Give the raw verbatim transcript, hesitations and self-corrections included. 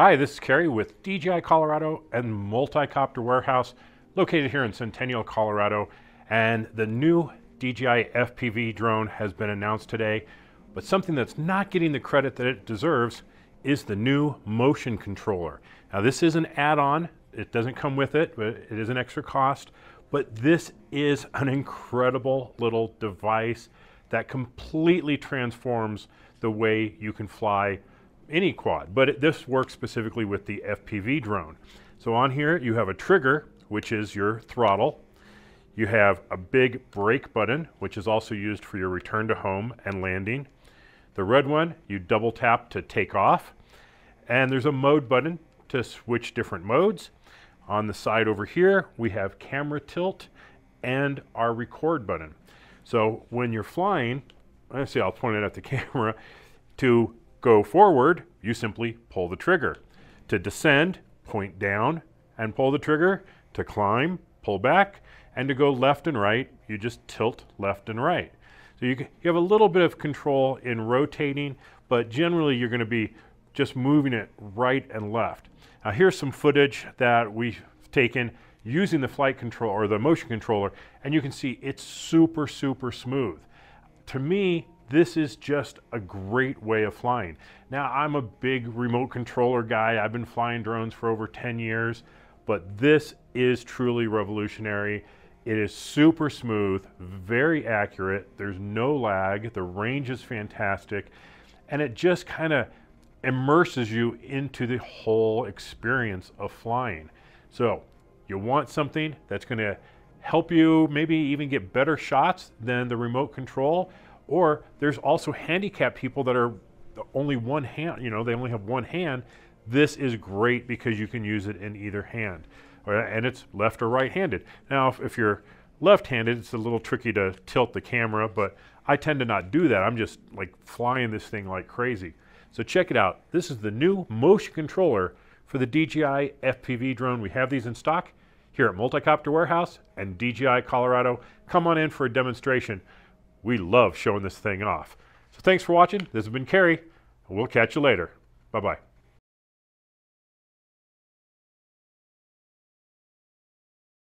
Hi, this is Kerry with D J I Colorado and Multicopter Warehouse, located here in Centennial, Colorado. And the new D J I F P V drone has been announced today, but something that's not getting the credit that it deserves is the new motion controller. Now, this is an add-on. It doesn't come with it, but it is an extra cost. But this is an incredible little device that completely transforms the way you can fly any quad, but it, this works specifically with the F P V drone. So on here you have a trigger, which is your throttle. You have a big brake button, which is also used for your return to home and landing. The red one, you double tap to take off. And there's a mode button to switch different modes. On the side over here, we have camera tilt and our record button. So when you're flying, let's see, I'll point it at the camera. To go forward, you simply pull the trigger. To descend, point down and pull the trigger. To climb, pull back. And to go left and right, you just tilt left and right. So you, you have a little bit of control in rotating, but generally you're going to be just moving it right and left. Now here's some footage that we've taken using the flight control or the motion controller, and you can see it's super, super smooth. To me, this is just a great way of flying. Now, I'm a big remote controller guy. I've been flying drones for over ten years, but this is truly revolutionary. It is super smooth, very accurate. There's no lag. The range is fantastic. And it just kind of immerses you into the whole experience of flying. So you want something that's going to help you maybe even get better shots than the remote control. Or there's also handicapped people that are only one hand, you know, they only have one hand. This is great because you can use it in either hand. And it's left or right-handed. Now, if you're left-handed, it's a little tricky to tilt the camera, but I tend to not do that. I'm just like flying this thing like crazy. So check it out. This is the new motion controller for the D J I F P V drone. We have these in stock here at Multicopter Warehouse and D J I Colorado. Come on in for a demonstration. We love showing this thing off. So thanks for watching. This has been Kerry. We'll catch you later. Bye-bye.